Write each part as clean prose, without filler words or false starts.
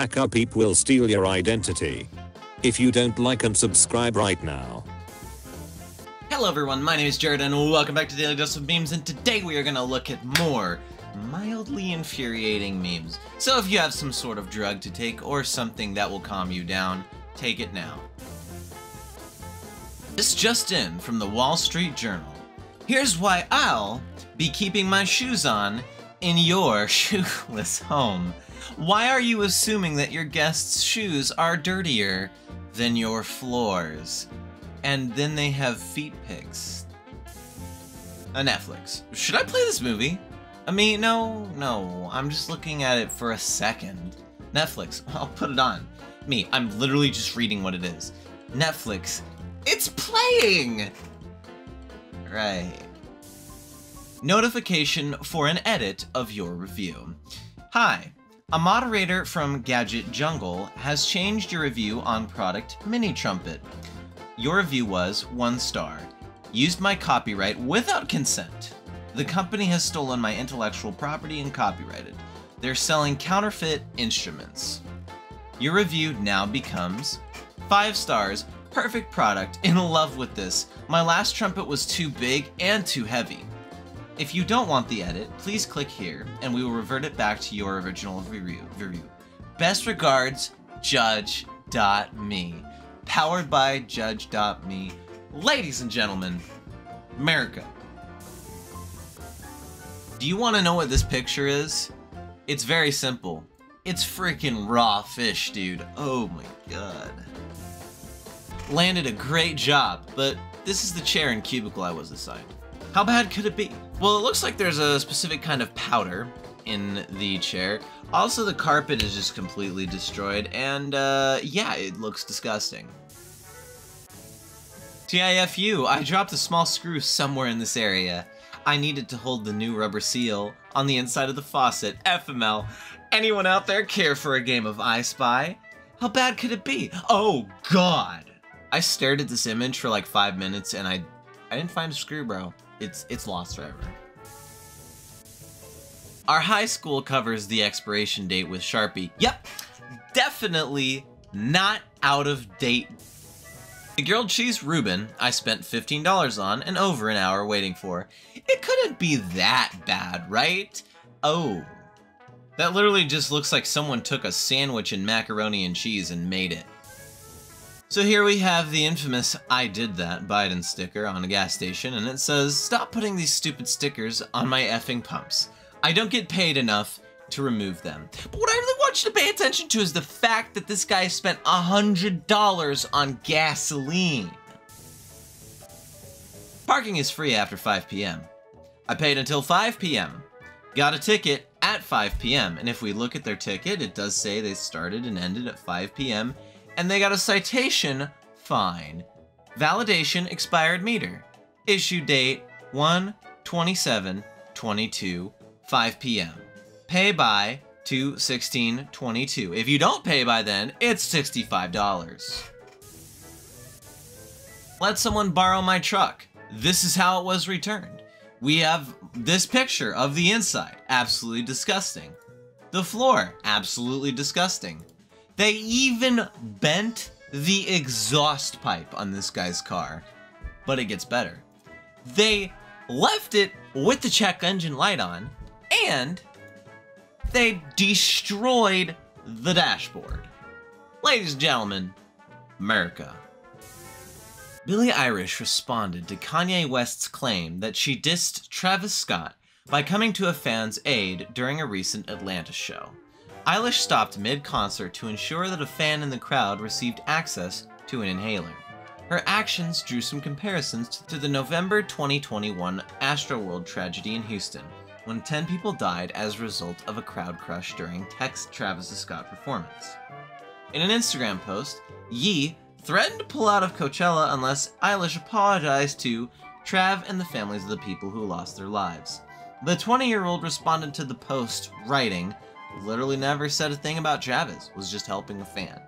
hacker peep will steal your identity. If you don't like and subscribe right now. Hello everyone, my name is Jared and welcome back to Daily Dose of Memes, and today we are going to look at more mildly infuriating memes. So if you have some sort of drug to take or something that will calm you down, take it now. This just in from the Wall Street Journal. Here's why I'll be keeping my shoes on in your shoeless home. Why are you assuming that your guests' shoes are dirtier than your floors? And then they have feet pics. On Netflix. Should I play this movie? I mean, no. I'm just looking at it for a second. Netflix. I'll put it on. Me. I'm literally just reading what it is. Netflix. It's playing! Right. Notification for an edit of your review. Hi, a moderator from Gadget Jungle has changed your review on product Mini Trumpet. Your review was 1 star. Used my copyright without consent. The company has stolen my intellectual property and copyrighted. They're selling counterfeit instruments. Your review now becomes 5 stars. Perfect product, in love with this. My last trumpet was too big and too heavy. If you don't want the edit, please click here and we will revert it back to your original review. Best regards, Judge.me. Powered by Judge.me. Ladies and gentlemen, America. Do you want to know what this picture is? It's very simple. It's freaking raw fish, dude. Oh my god. Landed a great job, but this is the chair and cubicle I was assigned. How bad could it be? Well, it looks like there's a specific kind of powder in the chair. Also, the carpet is just completely destroyed, and yeah, it looks disgusting. TIFU, I dropped a small screw somewhere in this area. I needed to hold the new rubber seal on the inside of the faucet. FML, anyone out there care for a game of I Spy? How bad could it be? Oh God. I stared at this image for like 5 minutes and I didn't find a screw, bro. It's lost forever. Our high school covers the expiration date with Sharpie. Yep, definitely not out of date. The grilled cheese Reuben I spent $15 on and over an hour waiting for. It couldn't be that bad, right? Oh, that literally just looks like someone took a sandwich and macaroni and cheese and made it. So here we have the infamous I did that Biden sticker on a gas station, and it says, stop putting these stupid stickers on my effing pumps. I don't get paid enough to remove them. But what I really want you to pay attention to is the fact that this guy spent $100 on gasoline. Parking is free after 5 p.m. I paid until 5 p.m. Got a ticket at 5 p.m. And if we look at their ticket, it does say they started and ended at 5 p.m. and they got a citation, fine. Validation expired meter. Issue date 1/27/22, 5 p.m. Pay by 2/16/22. If you don't pay by then, it's $65. Let someone borrow my truck. This is how it was returned. We have this picture of the inside, absolutely disgusting. The floor, absolutely disgusting. They even bent the exhaust pipe on this guy's car, but it gets better. They left it with the check engine light on, and they destroyed the dashboard. Ladies and gentlemen, America. Billie Eilish responded to Kanye West's claim that she dissed Travis Scott by coming to a fan's aid during a recent Atlanta show. Eilish stopped mid-concert to ensure that a fan in the crowd received access to an inhaler. Her actions drew some comparisons to the November 2021 Astroworld tragedy in Houston, when 10 people died as a result of a crowd crush during Travis Scott performance. In an Instagram post, Yee threatened to pull out of Coachella unless Eilish apologized to Trav and the families of the people who lost their lives. The 20-year-old responded to the post, writing, literally never said a thing about Travis, was just helping a fan.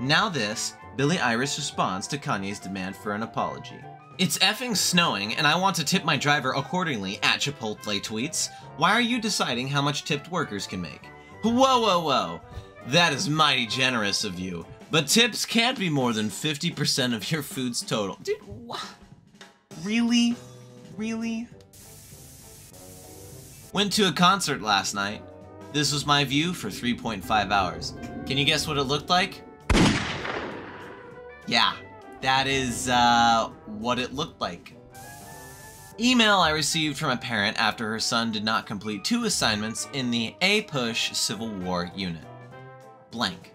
Now this, Billie Eilish responds to Kanye's demand for an apology. It's effing snowing and I want to tip my driver accordingly at Chipotle tweets. Why are you deciding how much tipped workers can make? Whoa, whoa, whoa. That is mighty generous of you. But tips can't be more than 50% of your food's total. Dude, what? Really? Really? Went to a concert last night. This was my view for 3.5 hours. Can you guess what it looked like? Yeah, that is what it looked like. Email I received from a parent after her son did not complete 2 assignments in the APUSH Civil War unit. Blank.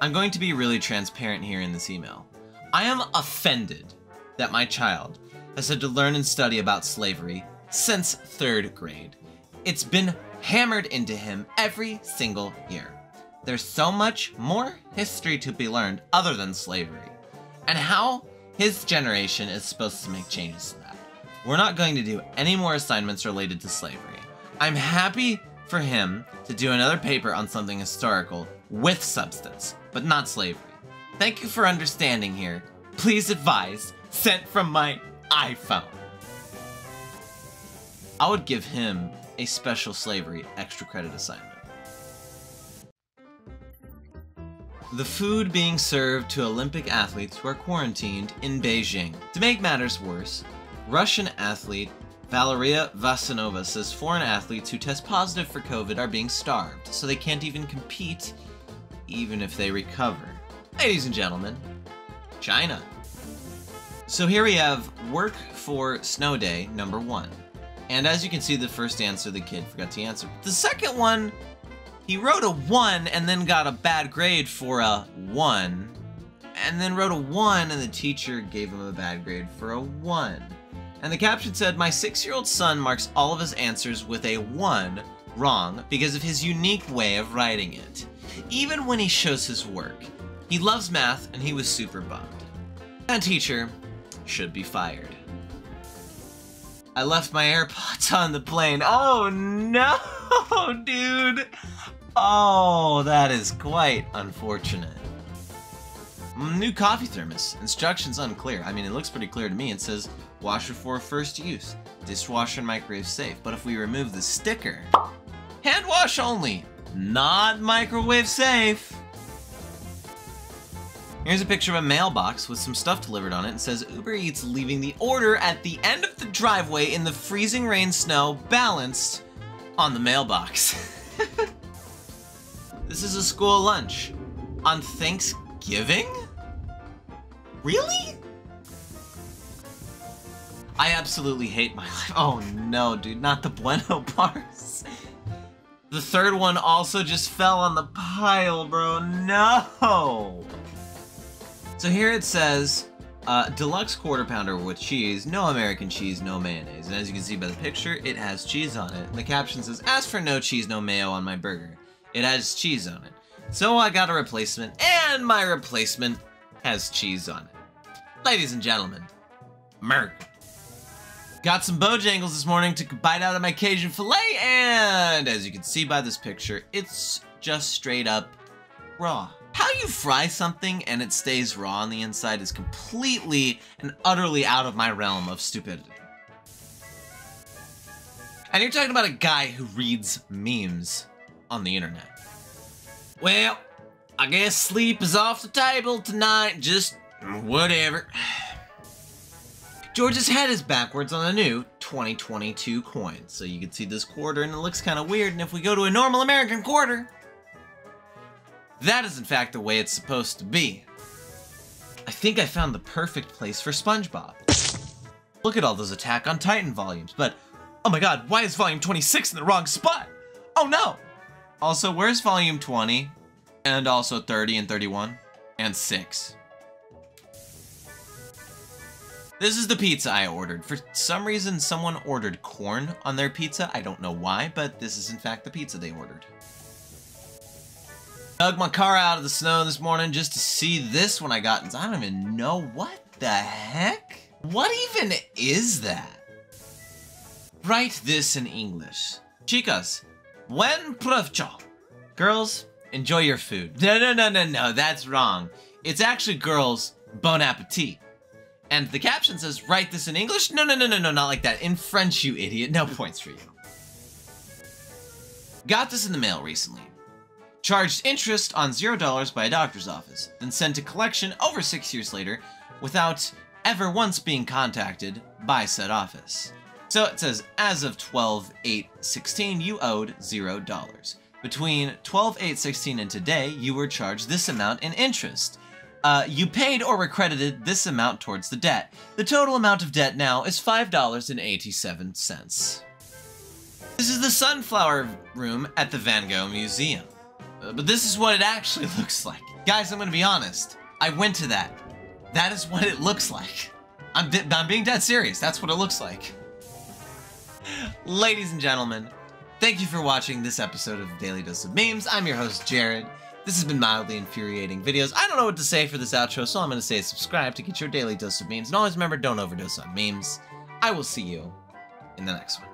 I'm going to be really transparent here in this email. I am offended that my child has had to learn and study about slavery since 3rd grade. It's been hammered into him every single year. There's so much more history to be learned other than slavery, and how his generation is supposed to make changes to that. We're not going to do any more assignments related to slavery. I'm happy for him to do another paper on something historical with substance, but not slavery. Thank you for understanding here. Please advise, sent from my iPhone. I would give him a special slavery extra credit assignment. The food being served to Olympic athletes who are quarantined in Beijing. To make matters worse, Russian athlete Valeria Vasanova says foreign athletes who test positive for COVID are being starved, so they can't even compete, even if they recover. Ladies and gentlemen, China. So here we have work for snow day number 1. And as you can see, the first answer the kid forgot to answer. The second one, he wrote a 1 and then got a bad grade for a 1, and then wrote a 1 and the teacher gave him a bad grade for a 1. And the caption said, my 6-year-old son marks all of his answers with a 1 wrong because of his unique way of writing it. Even when he shows his work, he loves math and he was super bummed. That teacher should be fired. I left my AirPods on the plane. Oh no, dude. Oh, that is quite unfortunate. New coffee thermos. Instructions unclear. I mean, it looks pretty clear to me. It says washer for first use. Dishwasher and microwave safe. But if we remove the sticker, hand wash only, not microwave safe. Here's a picture of a mailbox with some stuff delivered on it and says Uber Eats leaving the order at the end of the driveway in the freezing rain snow balanced on the mailbox. This is a school lunch on Thanksgiving? Really? I absolutely hate my life. Oh no, dude, not the Bueno bars. The third one also just fell on the pile, bro. No. So here it says, deluxe quarter pounder with cheese, no American cheese, no mayonnaise. And as you can see by the picture, it has cheese on it. And the caption says, ask for no cheese, no mayo on my burger. It has cheese on it. So I got a replacement, and my replacement has cheese on it. Ladies and gentlemen, Merk. Got some Bojangles this morning, took a bite out of my Cajun filet, and as you can see by this picture, it's just straight up raw. How you fry something and it stays raw on the inside is completely and utterly out of my realm of stupidity. And you're talking about a guy who reads memes on the internet. Well, I guess sleep is off the table tonight, just whatever. George's head is backwards on the new 2022 coin. So you can see this quarter and it looks kind of weird. And if we go to a normal American quarter, that is in fact the way it's supposed to be. I think I found the perfect place for SpongeBob. Look at all those Attack on Titan volumes, but oh my god, why is volume 26 in the wrong spot? Oh no! Also, where's volume 20? And also 30 and 31? And 6. This is the pizza I ordered. For some reason, someone ordered corn on their pizza. I don't know why, but this is in fact the pizza they ordered. Dug my car out of the snow this morning just to see this when I got inside. I don't even know what the heck. What even is that? Write this in English. Chicas, buen provecho. Girls, enjoy your food. No, that's wrong. It's actually girls, bon appetit. And the caption says, write this in English? No, not like that. In French, you idiot. No points for you. Got this in the mail recently. charged interest on $0 by a doctor's office, then sent to collection over 6 years later without ever once being contacted by said office. So it says, as of 12/8/16, you owed $0. Between 12/8/16 and today, you were charged this amount in interest. You paid or were credited this amount towards the debt. The total amount of debt now is $5.87. This is the sunflower room at the Van Gogh Museum. But this is what it actually looks like. Guys, I'm gonna be honest. I went to that. That is what it looks like. I'm being dead serious. That's what it looks like. Ladies and gentlemen, thank you for watching this episode of Daily Dose of Memes. I'm your host, Jared. This has been mildly infuriating videos. I don't know what to say for this outro, so I'm gonna say subscribe to get your Daily Dose of Memes. And always remember, don't overdose on memes. I will see you in the next one.